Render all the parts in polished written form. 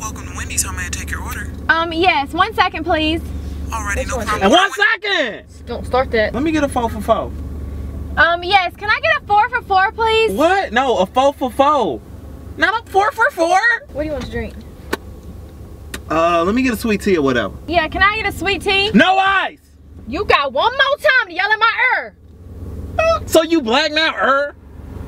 Welcome to Wendy's. How may I take your order? Yes. 1 second, please. Alrighty, no problem. 1 second! Don't start that. Let me get a 4 for $4. Yes. Can I get a 4 for $4, please? What? No, a 4 for $4. Not a 4 for $4? What do you want to drink? Let me get a sweet tea or whatever. Yeah, can I get a sweet tea? No ice! You got one more time to yell in my ear. So you black now,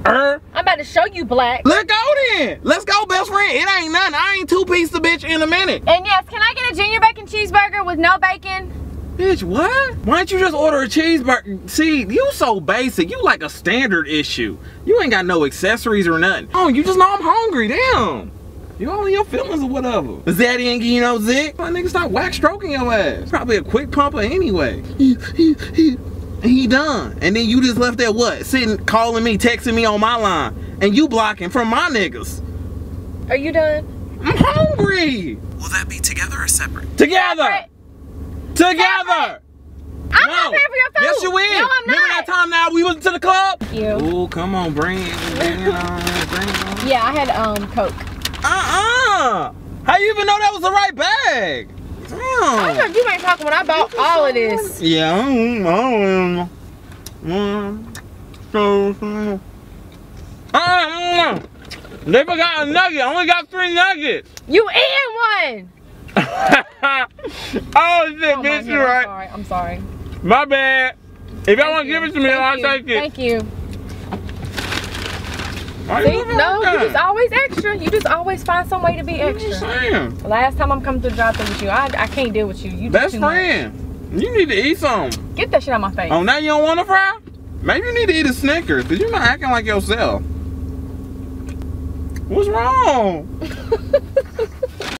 I'm about to show you black. Let's go then. Let's go, best friend. It ain't nothing. I ain't two-piece the bitch in a minute. And yes, can I get a junior bacon cheeseburger with no bacon? Bitch, what? Why don't you just order a cheeseburger? See, you so basic. You like a standard issue. You ain't got no accessories or nothing. Oh, you just know I'm hungry. Damn. You all in your feelings or whatever. Zaddy ain't getting no zick. My nigga stop whack stroking your ass. Probably a quick pumper anyway. He done. And then you just left there what? Sitting, calling me, texting me on my line. And you blocking from my niggas. Are you done? I'm hungry. Will that be together or separate? Together. Separate. Together. Separate. I'm not paying for your food. Yes, you is. No, I'm not. Remember that time now we went to the club? Yeah. Oh, come on, bring it on. Yeah, I had Coke. How you even know that was the right bag? Damn. I heard you ain't talking when I bought all of this. Yeah, they forgot a nugget. I only got 3 nuggets. You eating one? Oh shit, bitch, you're right. I'm sorry. My bad. If y'all want to give it to me, I'll take it. Thank you. You just always extra. You just always find some way to be extra. Last time I'm coming to the drive-thru with you, I can't deal with you. You best friend, you need to eat some. Get that shit out my face. Oh, now you don't want to fry? Maybe you need to eat a Snickers, because you're not acting like yourself. What's wrong?